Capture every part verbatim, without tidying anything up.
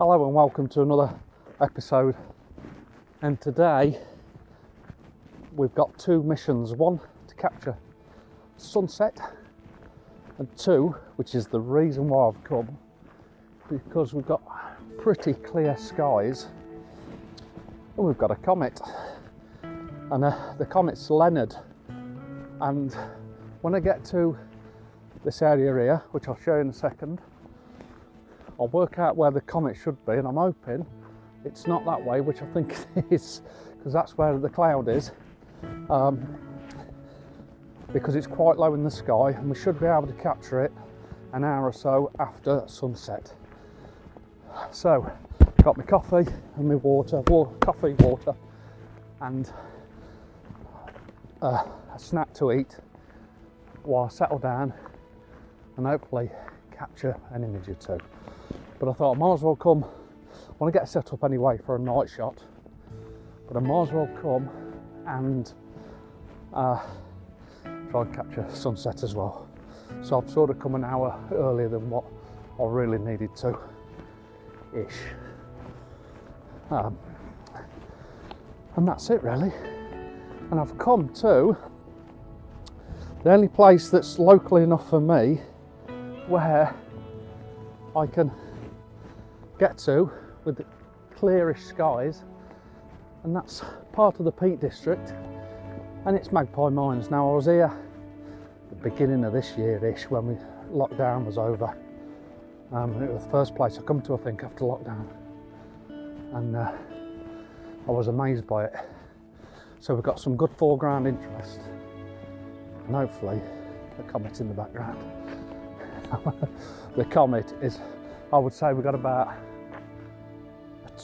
Hello and welcome to another episode, and today we've got two missions, one to capture sunset and two, which is the reason why I've come, because we've got pretty clear skies and we've got a comet, and uh, the comet's Leonard. And when I get to this area here, which I'll show you in a second, I'll work out where the comet should be, and I'm hoping it's not that way, which I think it is, because that's where the cloud is, um, because it's quite low in the sky and we should be able to capture it an hour or so after sunset. So got my coffee and my water, water coffee, water and uh, a snack to eat while I settle down and hopefully capture an image or two. But I thought I might as well come. I want to get set up anyway for a night shot, but I might as well come and uh, try and capture sunset as well. So I've sort of come an hour earlier than what I really needed to, ish. Um, and that's it really. And I've come to the only place that's locally enough for me where I can get to with the clearish skies, and that's part of the Peak District, and it's Magpie Mines. Now, I was here at the beginning of this year-ish when we lockdown was over, um, and it was the first place I come to, I think, after lockdown, and uh, I was amazed by it. So we've got some good foreground interest, and hopefully the comet's in the background. The comet is, I would say we've got about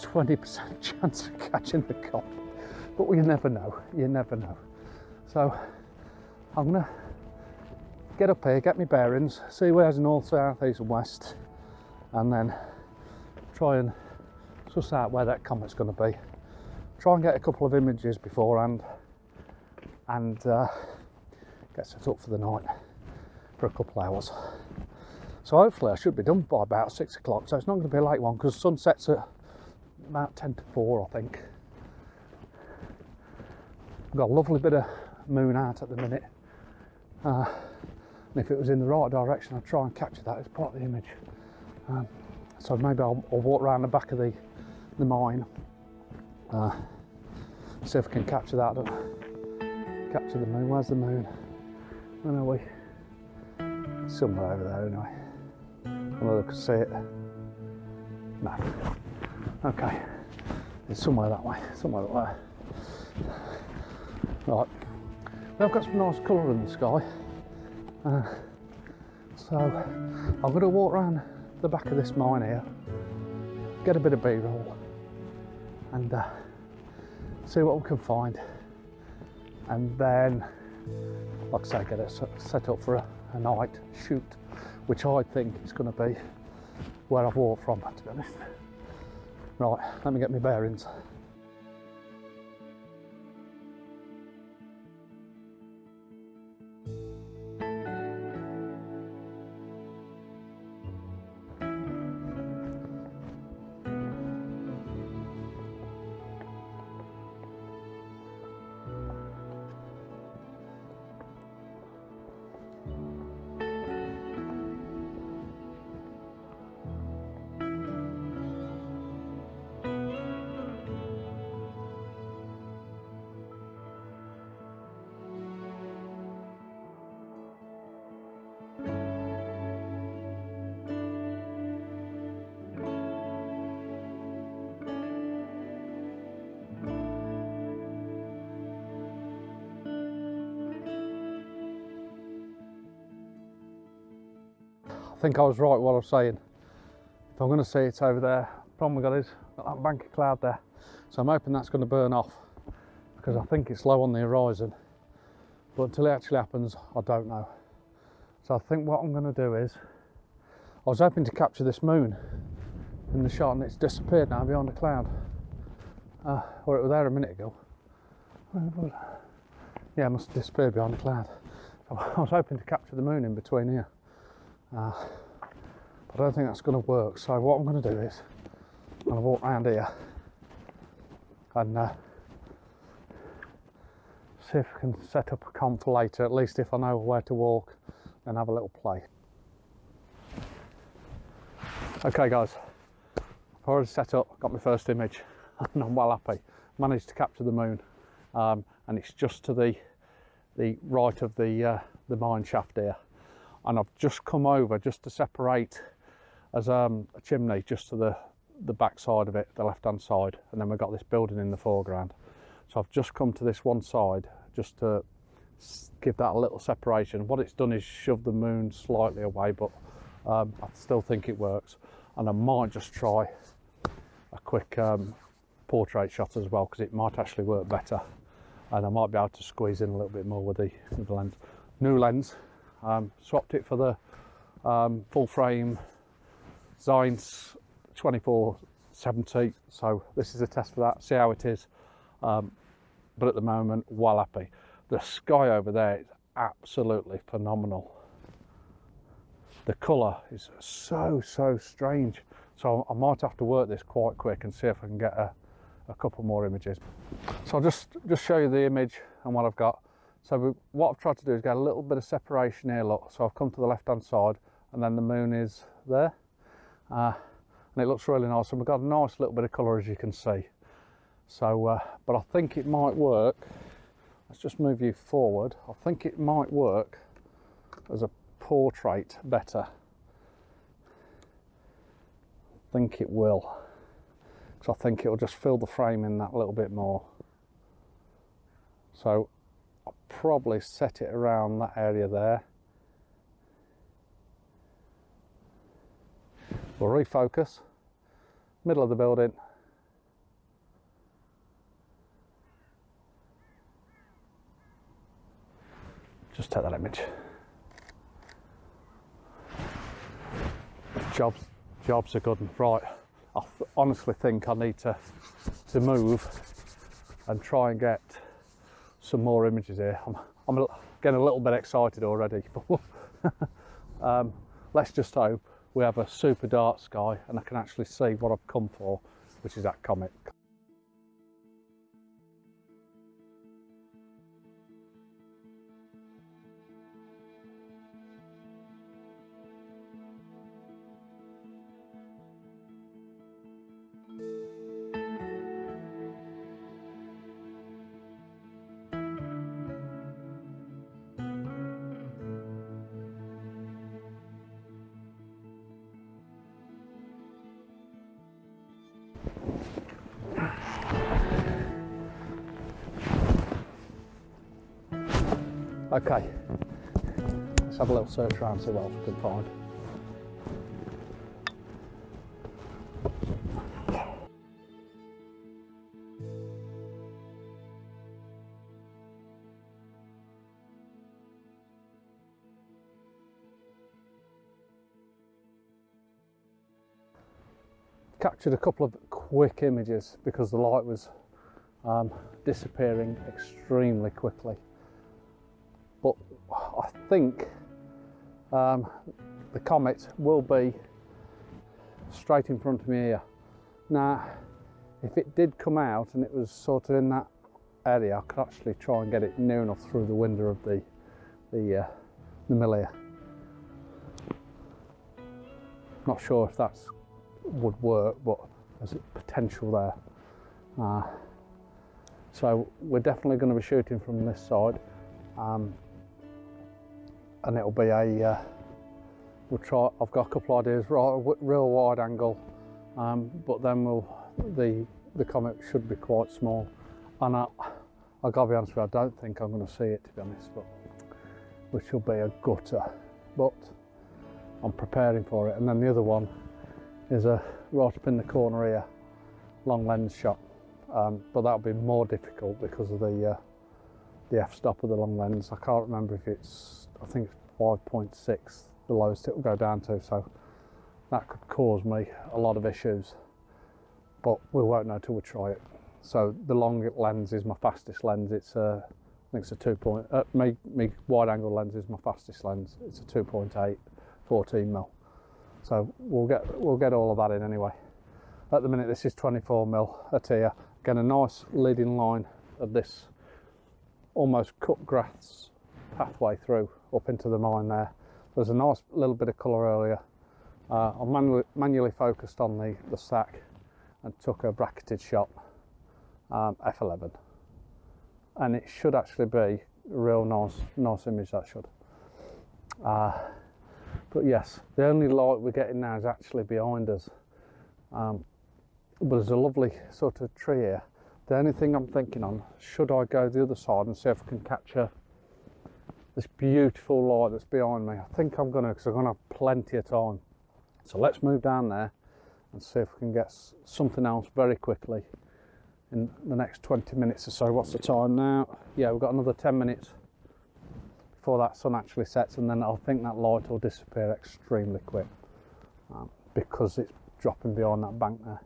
twenty percent chance of catching the cop, but you never know, you never know. So I'm gonna get up here, get my bearings, see where's north, south, east and west, and then try and suss out where that comet's gonna be. Try and get a couple of images beforehand and uh, get set up for the night for a couple of hours. So hopefully I should be done by about six o'clock, so it's not going to be a late one because sunset's at about ten to four, I think. I've got a lovely bit of moon out at the minute, uh, and if it was in the right direction I'd try and capture that as part of the image. Um, so maybe I'll, I'll walk around the back of the, the mine, uh, see if I can capture that, capture the moon. Where's the moon? Where are we? Somewhere over there anyway. Another could see it. No. Okay. It's somewhere that way. Somewhere that way. Right. Now I've got some nice colour in the sky. Uh, so I'm going to walk around the back of this mine here, get a bit of B-roll, and uh, see what we can find. And then, like I say, get it set up for a, a night shoot, which I think is going to be where I've walked from, to be honest. Right, let me get my bearings. I think I was right what I was saying. If I'm going to see it over there, the problem we've got is got that bank of cloud there, so I'm hoping that's going to burn off because I think it's low on the horizon, but until it actually happens I don't know. So I think what I'm going to do is, I was hoping to capture this moon in the shot and it's disappeared now behind the cloud, uh, or it was there a minute ago. Yeah, it must have disappeared behind the cloud. So I was hoping to capture the moon in between here. Uh, but I don't think that's going to work, so what I'm going to do is And I've walked round here and uh, see if I can set up a comp for later. At least if I know where to walk and have a little play. Okay guys, I've already set up, got my first image and I'm well happy. Managed to capture the moon, um, and it's just to the the right of the uh, the mine shaft here. And I've just come over just to separate as um, a chimney just to the the back side of it, the left hand side, and then we've got this building in the foreground. So I've just come to this one side just to give that a little separation. What it's done is shove the moon slightly away, but um, I still think it works. And I might just try a quick um, portrait shot as well, because it might actually work better, and I might be able to squeeze in a little bit more with the, with the lens. New lens, um, swapped it for the um, full frame Zeiss twenty-four seventy, so this is a test for that, see how it is. Um, but at the moment, well happy. The sky over there is absolutely phenomenal. The colour is so so strange, so I might have to work this quite quick and see if I can get a a couple more images. So I'll just just show you the image and what I've got. So we, what I've tried to do is get a little bit of separation here, look. So I've come to the left hand side and then the moon is there, uh, and it looks really nice, and we've got a nice little bit of colour as you can see. So uh, but I think it might work. Let's just move you forward. I think it might work as a portrait better. I think it will, because I think it'll just fill the frame in that little bit more. So I'll probably set it around that area there. We'll refocus, middle of the building. Just take that image. Jobs, jobs are good. Right, I th honestly think I need to to move and try and get some more images here. I'm, I'm a, getting a little bit excited already. um, let's just hope we have a super dark sky and I can actually see what I've come for, which is that comet. Okay, let's have a little search around and see what else we can find. Captured a couple of quick images because the light was um, disappearing extremely quickly. But I think um, the comet will be straight in front of me here. Now, if it did come out and it was sort of in that area, I could actually try and get it near enough through the window of the the, uh, the mill here. Not sure if that would work, but there's potential there. Uh, so we're definitely going to be shooting from this side. Um, and it'll be a, uh, we'll try, I've got a couple of ideas, real, real wide angle, um, but then we'll, the, the comet should be quite small. And I, I gotta be honest with you, I don't think I'm gonna see it, to be honest, but which will be a gutter, but I'm preparing for it. And then the other one is a right up in the corner here, long lens shot, um, but that'll be more difficult because of the, uh, the f-stop of the long lens. I can't remember if it's, I think it's five point six, the lowest it will go down to, so that could cause me a lot of issues, but we won't know till we try it. So the long lens is my fastest lens. It's a, I think it's a two point, uh, me, me wide angle lens is my fastest lens. It's a two point eight, fourteen mil. So we'll get, we'll get all of that in anyway. At the minute this is twenty-four mil at here. Again, a nice leading line of this almost cut grass pathway through up into the mine there. There's a nice little bit of colour earlier. Uh, I manually, manually focused on the, the stack and took a bracketed shot, um, F eleven. And it should actually be a real nice, nice image, that should. Uh, but yes, the only light we're getting now is actually behind us. Um, but there's a lovely sort of tree here. The only thing I'm thinking on, should I go the other side and see if I can capture this beautiful light that's behind me? I think I'm gonna, because I'm gonna have plenty of time. So let's move down there and see if we can get something else very quickly in the next twenty minutes or so. What's the time now? Yeah, we've got another ten minutes before that sun actually sets, and then I think that light will disappear extremely quick um, because it's dropping behind that bank there.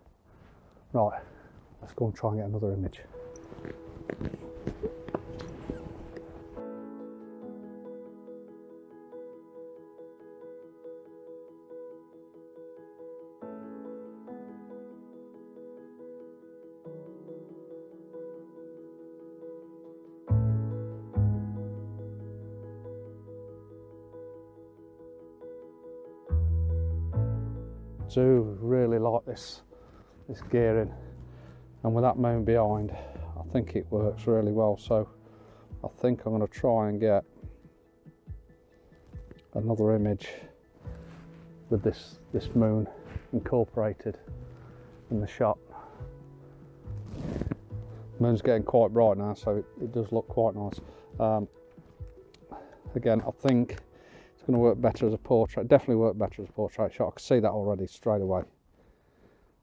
Right, let's go and try and get another image. Do really like this this gearing, and with that moon behind I think it works really well, so I think I'm going to try and get another image with this this moon incorporated in the shot. The moon's getting quite bright now, so it, it does look quite nice. Um, again, I think it's going to work better as a portrait, definitely work better as a portrait shot. I can see that already straight away.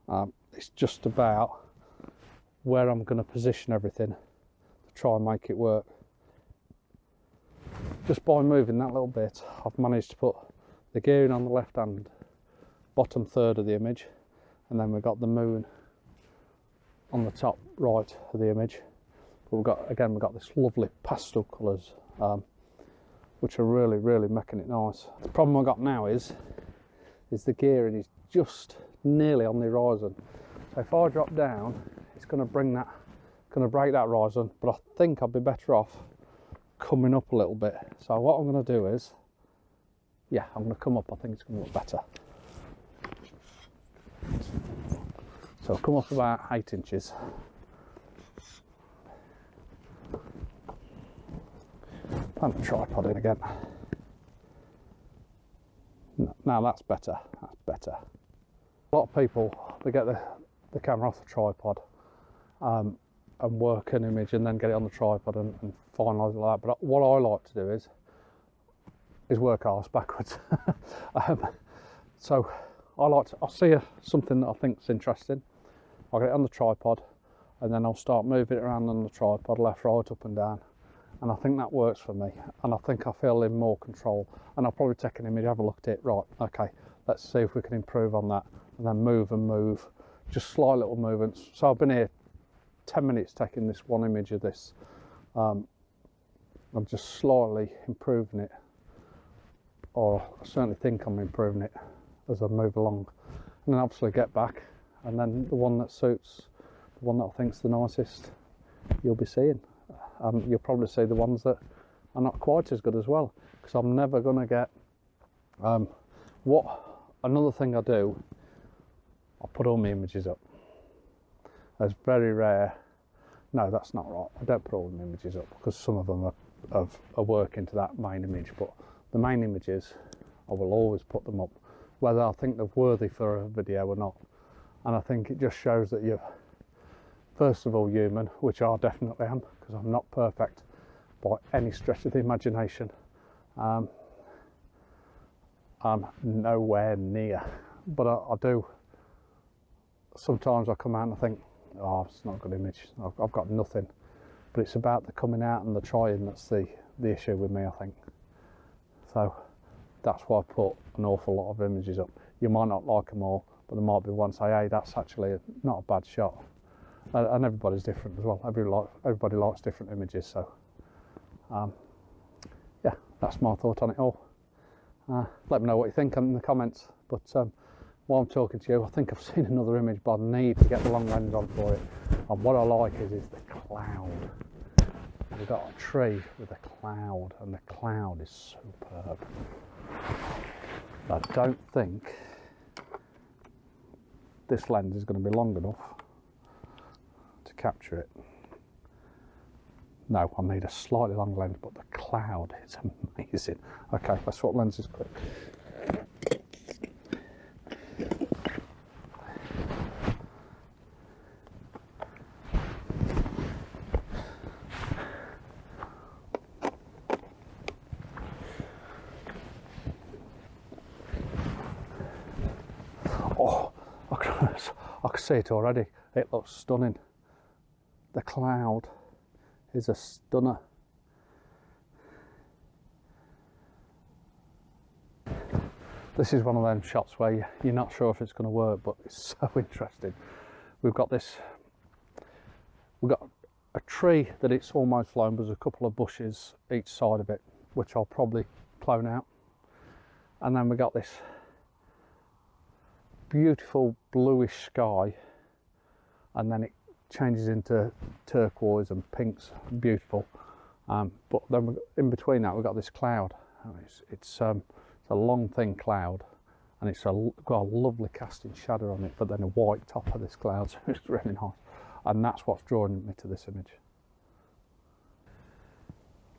Um, it's just about where I'm going to position everything to try and make it work. Just by moving that little bit, I've managed to put the gearing on the left hand bottom third of the image, and then we've got the moon on the top right of the image. But we've got, again, we've got this lovely pastel colours, um, which are really, really making it nice. The problem I've got now is, is the gearing is just nearly on the horizon. So if I drop down, it's going to bring that, going to break that horizon, but I think I'd be better off coming up a little bit. So what I'm going to do is, yeah, I'm going to come up. I think it's going to look better. So I'll come up about eight inches. I'm tripod in again. Now that's better, that's better. A lot of people, they get the, the camera off the tripod um, and work an image and then get it on the tripod and, and finalise it like that. But what I like to do is, is work arse backwards. um, so I like to, I'll see a, something that I think's interesting. I'll get it on the tripod and then I'll start moving it around on the tripod, left, right, up and down. And I think that works for me, and I think I feel in more control, and I'll probably take an image, have a look at it, right, okay, let's see if we can improve on that, and then move and move, just slight little movements. So I've been here ten minutes taking this one image of this, um, I'm just slightly improving it, or I certainly think I'm improving it as I move along, and then obviously get back, and then the one that suits, the one that I think's the nicest, you'll be seeing. Um, you'll probably see the ones that are not quite as good as well, because I'm never going to get um, what another thing I do, I put all my images up. It's very rare. No, that's not right, I don't put all my images up, because some of them are, are, are working to that main image, but the main images I will always put them up, whether I think they're worthy for a video or not. And I think it just shows that you're first of all human, which I definitely am, because I'm not perfect by any stretch of the imagination. Um, I'm nowhere near, but I, I do, sometimes I come out and I think, oh, it's not a good image, I've, I've got nothing. But it's about the coming out and the trying that's the, the issue with me, I think. So that's why I put an awful lot of images up. You might not like them all, but there might be one say, hey, that's actually not a bad shot. And everybody's different as well. Everybody likes, everybody likes different images, so um, yeah, that's my thought on it all. Uh, let me know what you think in the comments. But um, while I'm talking to you, I think I've seen another image, but I need to get the long lens on for it. And what I like is, is the cloud. We've got a tree with a cloud, and the cloud is superb. I don't think this lens is going to be long enough to capture it. No, I need a slightly long lens, but the cloud is amazing. Okay, let's swap lenses quick. Oh, I can, I can see it already. It looks stunning. The cloud is a stunner. This is one of them shots where you're not sure if it's going to work, but it's so interesting. We've got this, we've got a tree that it's almost blown, but there's a couple of bushes each side of it, which I'll probably clone out. And then we've got this beautiful bluish sky, and then it changes into turquoise and pinks, beautiful. Um, but then in between that we've got this cloud, and it's, it's, um, it's a long thin cloud, and it's a, got a lovely casting shadow on it, but then a white top of this cloud, so it's really nice. And that's what's drawing me to this image.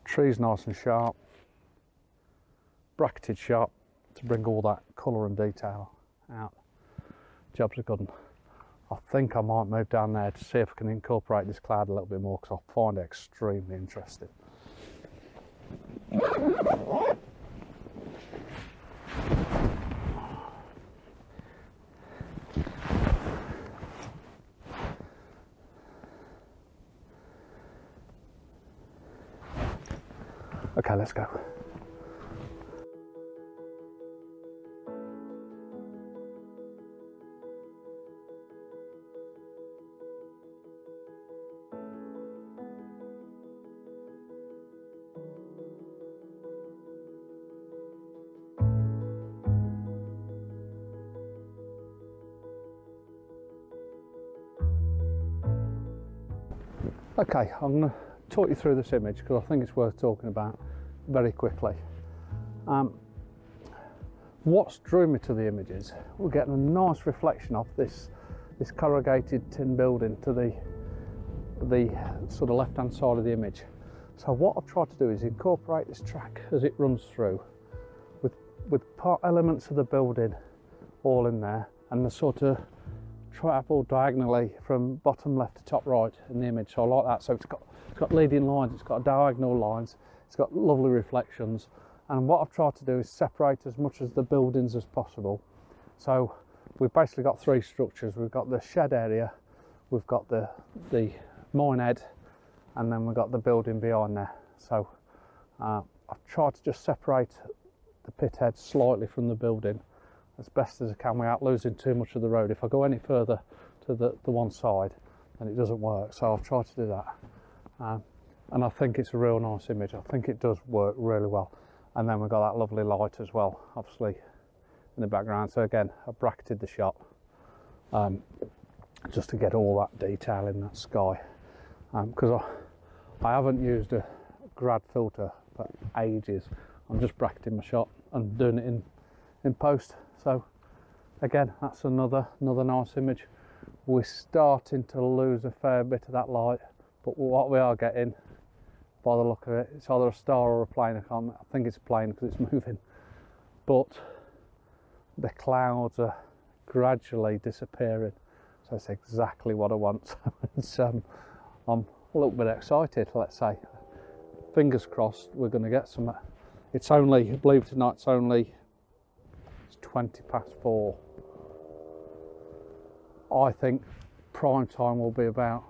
Trees nice and sharp, bracketed sharp to bring all that colour and detail out. Job's a good one. I think I might move down there to see if I can incorporate this cloud a little bit more, because I find it extremely interesting. Okay, let's go. Okay, I'm going to talk you through this image because I think it's worth talking about very quickly. Um, what's drew me to the images? We're getting a nice reflection off this this corrugated tin building to the the sort of left-hand side of the image. So what I've tried to do is incorporate this track as it runs through, with with part elements of the building all in there, and the sort of travel diagonally from bottom left to top right in the image. So I like that. So it's got it's got leading lines, it's got diagonal lines, it's got lovely reflections. And what I've tried to do is separate as much of the buildings as possible. So we've basically got three structures. We've got the shed area, we've got the the mine head, and then we've got the building behind there. So uh, I've tried to just separate the pit head slightly from the building as best as I can without losing too much of the road. If I go any further to the, the one side, then it doesn't work. So I've tried to do that. Um, and I think it's a real nice image. I think it does work really well. And then we've got that lovely light as well, obviously, in the background. So again, I bracketed the shot um, just to get all that detail in that sky. Because um, I, I haven't used a grad filter for ages. I'm just bracketing my shot and doing it in, in post. So again, that's another another nice image. We're starting to lose a fair bit of that light, but what we are getting, by the look of it, it's either a star or a plane. I can't. I think it's a plane because it's moving. But the clouds are gradually disappearing, so it's exactly what I want. So um, I'm a little bit excited. Let's say, fingers crossed, we're going to get some. It's only, believe it or not, it's only twenty past four. I think prime time will be about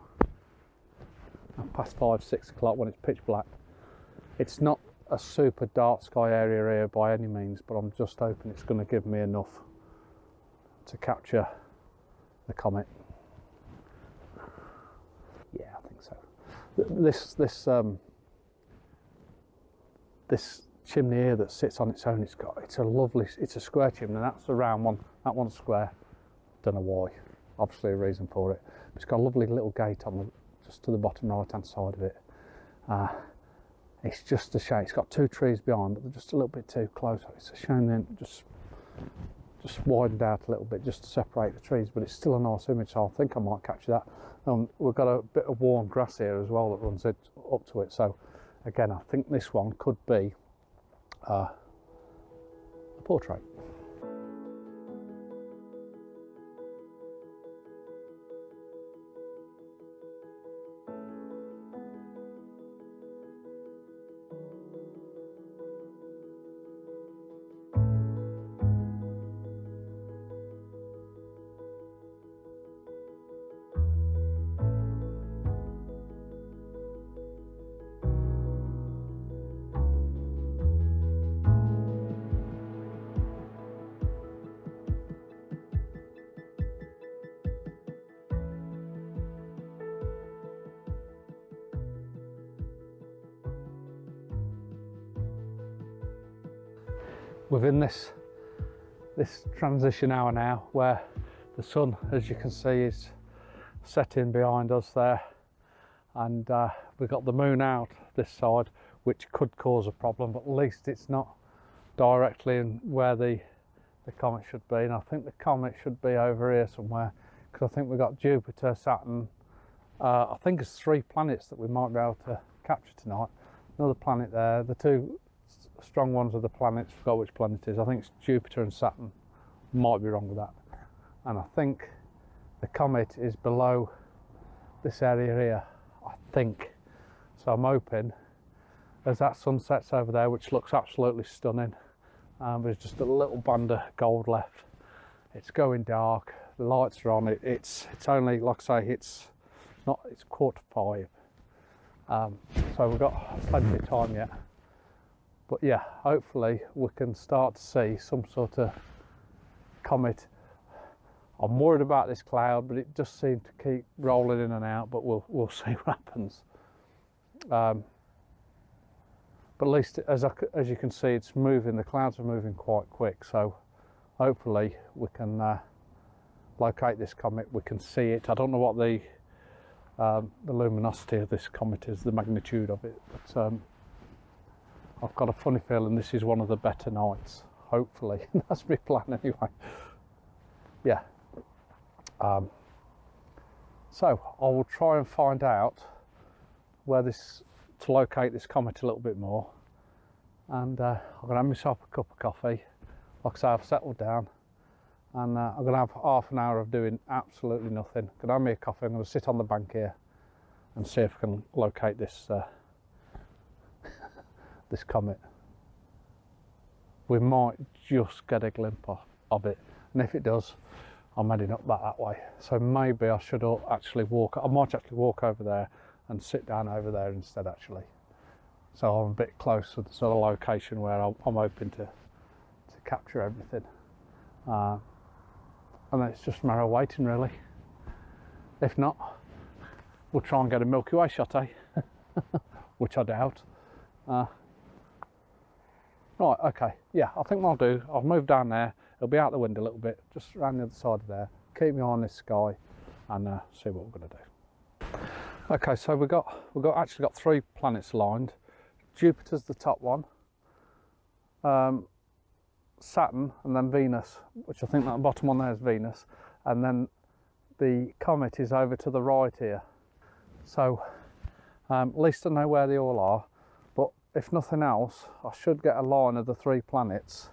past five, six o'clock when it's pitch black. It's not a super dark sky area here by any means, but I'm just hoping it's going to give me enough to capture the comet. Yeah, I think so. This this um, this chimney here that sits on its own. It's got, it's a lovely, it's a square chimney. That's the round one, that one's square. Don't know why, obviously a reason for it. But it's got a lovely little gate on the, just to the bottom right hand side of it. Uh, it's just a shame. It's got two trees behind, but they're just a little bit too close. It's a shame then just just widened out a little bit just to separate the trees, but it's still a nice image, so I think I might capture that. Um, we've got a bit of worn grass here as well that runs it, up to it, so again I think this one could be uh, a portrait. Within this this transition hour now, where the sun, as you can see, is setting behind us there, and uh, we've got the moon out this side, which could cause a problem, but at least it's not directly in where the the comet should be. And I think the comet should be over here somewhere, because I think we've got Jupiter, Saturn, uh, I think it's three planets that we might be able to capture tonight. Another planet there, the two strong ones of the planets, forgot which planet it is, I think it's Jupiter and Saturn, might be wrong with that. And I think the comet is below this area here, I think. So I'm hoping, as that sun sets over there, which looks absolutely stunning, um, there's just a little band of gold left. It's going dark, the lights are on, it, it's it's only, like I say, it's not, it's quarter five, um, so we've got plenty of time yet. But yeah, hopefully we can start to see some sort of comet. I'm worried about this cloud, but it just seemed to keep rolling in and out, but we'll, we'll see what happens. Um, but at least, as, I, as you can see, it's moving, the clouds are moving quite quick, so hopefully we can uh, locate this comet, we can see it. I don't know what the, um, the luminosity of this comet is, the magnitude of it, but um, I've got a funny feeling this is one of the better nights, hopefully. That's my plan anyway. Yeah. Um, so I will try and find out where this, to locate this comet a little bit more. And uh, I'm going to have myself a cup of coffee. Like I say, I've settled down. And uh, I'm going to have half an hour of doing absolutely nothing. I'm going to have me a coffee. I'm going to sit on the bank here and see if I can locate this uh, this comet. We might just get a glimpse of it, and if it does, I'm heading up that, that way, so maybe I should actually walk, I might actually walk over there and sit down over there instead actually, so I'm a bit closer to the location where I'm, I'm hoping to to capture everything, uh, and then it's just a matter of waiting really. If not, we'll try and get a Milky Way shot, eh? Which I doubt. uh, Right, okay, yeah, I think what I'll do, I'll move down there, it'll be out the window a little bit, just around the other side of there, keep me on this sky, and uh, see what we're going to do. Okay, so we've got, we've got, actually got three planets aligned. Jupiter's the top one, um, Saturn, and then Venus, which I think that bottom one there is Venus, and then the comet is over to the right here. So, um, at least I know where they all are. If nothing else, I should get a line of the three planets,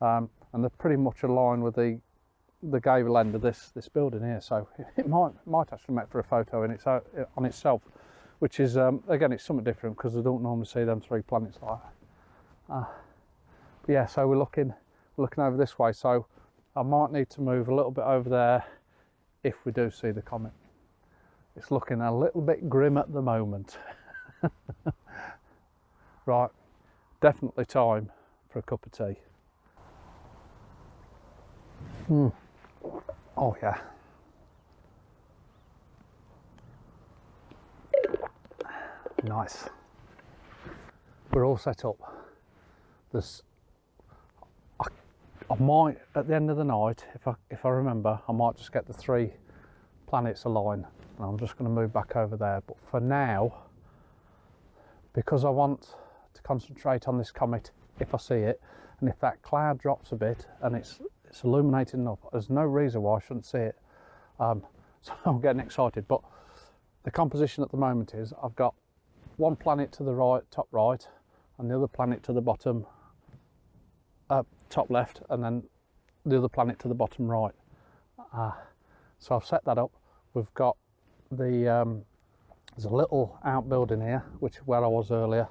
um, and they're pretty much aligned with the the gable end of this this building here. So it might might actually make for a photo in its own, on itself, which is um, again, it's something different because I don't normally see them three planets like that. Uh, yeah, so we're looking looking over this way. So I might need to move a little bit over there if we do see the comet. It's looking a little bit grim at the moment. Right, definitely time for a cup of tea. Mm. Oh yeah. Nice. We're all set up. There's, I, I might at the end of the night, if I if I remember, I might just get the three planets aligned, and I'm just going to move back over there. But for now, because I want to concentrate on this comet, if I see it, and if that cloud drops a bit and it's it's illuminated enough, there's no reason why I shouldn't see it. Um, so I'm getting excited, but the composition at the moment is I've got one planet to the right, top right, and the other planet to the bottom, uh, top left, and then the other planet to the bottom right. Uh, so I've set that up. We've got the um, there's a little outbuilding here, which is where I was earlier,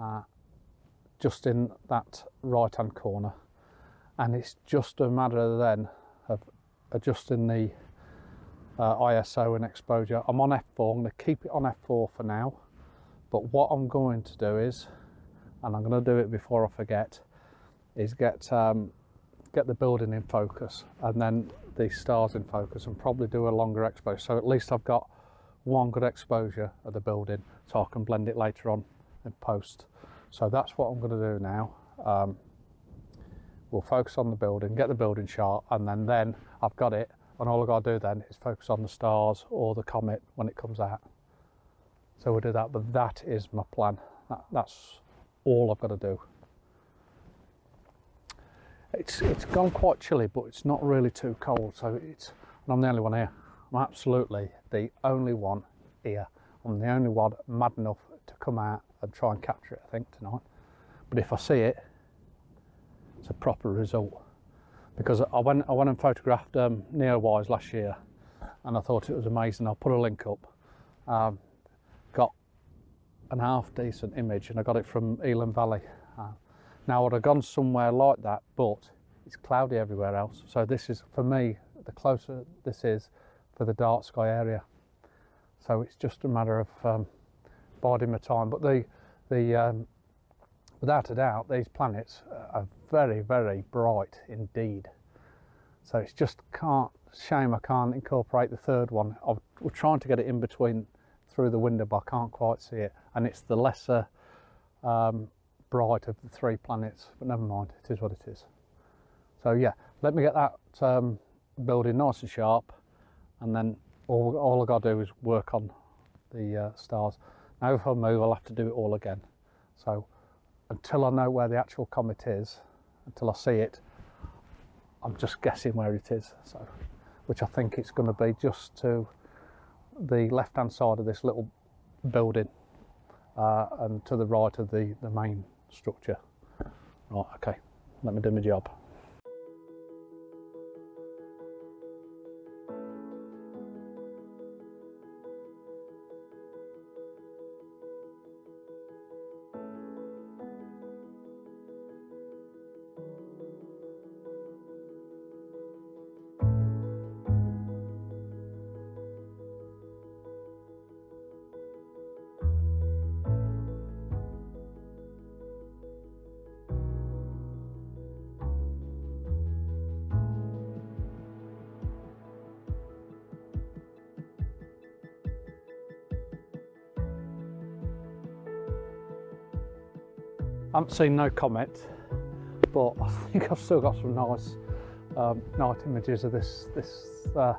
uh, just in that right-hand corner, and it's just a matter then of adjusting the uh, I S O and exposure. I'm on F four. I'm going to keep it on F four for now. But what I'm going to do is, and I'm going to do it before I forget, is get um, get the building in focus and then the stars in focus, and probably do a longer exposure. So at least I've got one good exposure of the building, so I can blend it later on in post. So that's what I'm going to do now. Um, we'll focus on the building, get the building shot, and then then I've got it. And all I've got to do then is focus on the stars or the comet when it comes out. So we'll do that, but that is my plan. That, that's all I've got to do. It's it's gone quite chilly, but it's not really too cold. So it's, and I'm the only one here. I'm absolutely the only one here. I'm the only one mad enough to come out and try and capture it, I think, tonight. But if I see it, it's a proper result. Because I went I went and photographed um, Neowise last year, and I thought it was amazing. I'll put a link up. Um, got an half decent image, and I got it from Elan Valley. Uh, now I'd have gone somewhere like that, but it's cloudy everywhere else. So this is, for me, the closer this is for the dark sky area. So it's just a matter of um, biding my time. But the the um, without a doubt, these planets are very, very bright indeed. So it's just can't shame I can't incorporate the third one. I've, we're trying to get it in between through the window, but I can't quite see it. And it's the lesser um, bright of the three planets. But never mind, it is what it is. So yeah, let me get that um, building nice and sharp, and then all, all I've got to do is work on the uh, stars. Now if I move, I'll have to do it all again. So until I know where the actual comet is, until I see it, I'm just guessing where it is. So, which I think it's going to be just to the left-hand side of this little building, uh, and to the right of the, the main structure. Right, okay, let me do my job. I haven't seen no comet, but I think I've still got some nice um, night images of this this uh,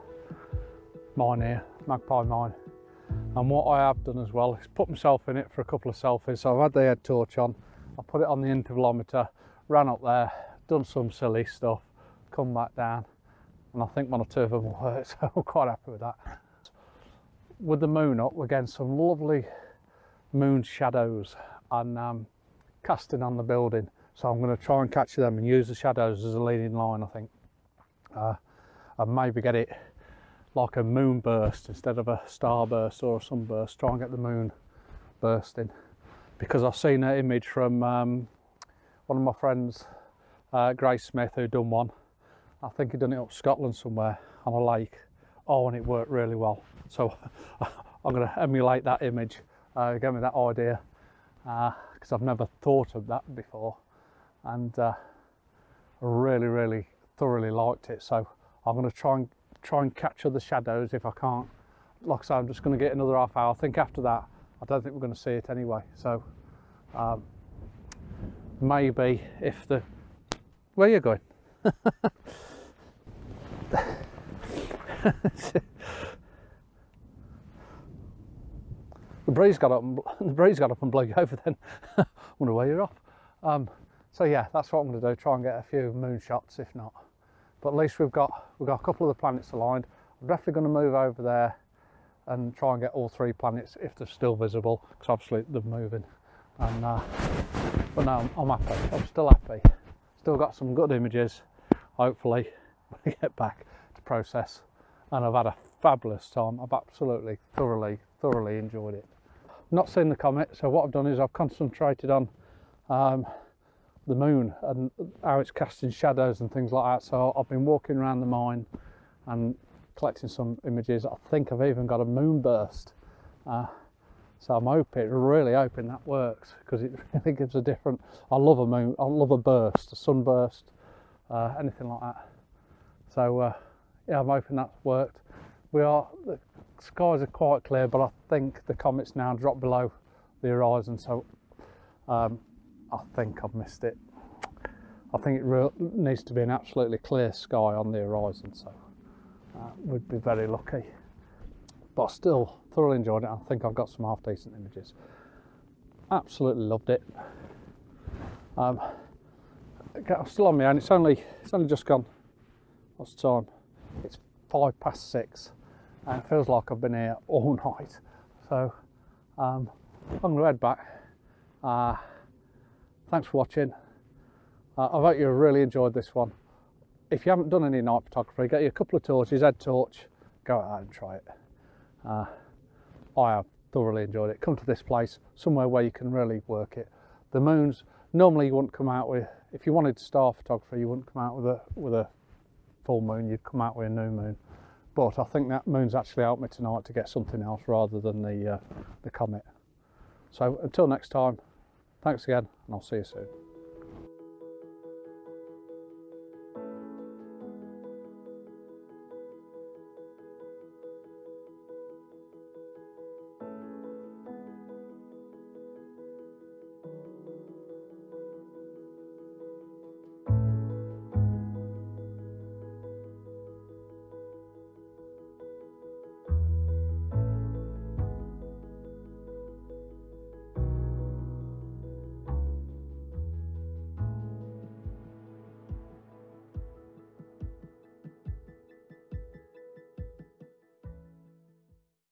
mine here, Magpie Mine. And what I have done as well is put myself in it for a couple of selfies. So I've had the head torch on, I put it on the intervalometer, ran up there, done some silly stuff, come back down, and I think one or two of them worked, so I'm quite happy with that. With the moon up, we're getting some lovely moon shadows, and um, casting on the building, so I'm going to try and catch them and use the shadows as a leading line, I think, uh, and maybe get it like a moon burst instead of a star burst or a sunburst. Try and get the moon bursting, because I've seen an image from um, one of my friends, uh, Grace Smith, who done one. I think he done it up Scotland somewhere on a lake. Oh, and it worked really well. So I'm going to emulate that image. Uh, give me that idea. Uh, because I've never thought of that before, and uh, really really thoroughly liked it. So I'm going to try and try and capture the shadows if I can't. Like I say, I'm just going to get another half hour. I think after that I don't think we're going to see it anyway, so um, maybe if the... Where are you going? The breeze got up and the breeze got up and blew you over then. Wonder where you're off. Um, so yeah, that's what I'm going to do. Try and get a few moon shots, if not. But at least we've got we've got a couple of the planets aligned. I'm definitely going to move over there and try and get all three planets if they're still visible, because obviously they're moving. And uh, but no, I'm, I'm happy. I'm still happy. Still got some good images. Hopefully, when I get back to process. And I've had a fabulous time. I've absolutely thoroughly, thoroughly enjoyed it. Not seen the comet, so what I've done is I've concentrated on um, the moon and how it's casting shadows and things like that. So I've been walking around the mine and collecting some images. I think I've even got a moon burst. Uh, so I'm hoping, really hoping that works, because it really gives a different. I love a moon. I love a burst, a sunburst, uh, anything like that. So uh, yeah, I'm hoping that's worked. We are. The skies are quite clear, but I think the comet's now dropped below the horizon. So um, I think I've missed it. I think it re needs to be an absolutely clear sky on the horizon. So. Uh, we'd be very lucky, but I still thoroughly enjoyed it. I think I've got some half decent images. Absolutely loved it. Um, okay, I'm still on my own. It's only it's only just gone. What's the time? It's five past six, and it feels like I've been here all night. So um, I'm going to head back. Uh, thanks for watching. Uh, I hope you really enjoyed this one. If you haven't done any night photography, get you a couple of torches, head torch, go out and try it. Uh, I have thoroughly enjoyed it. Come to this place, somewhere where you can really work it. The moons, normally you wouldn't come out with, if you wanted star photography, you wouldn't come out with a, with a full moon, you'd come out with a new moon. But I think that moon's actually helped me tonight to get something else rather than the, uh, the comet. So until next time, thanks again, and I'll see you soon.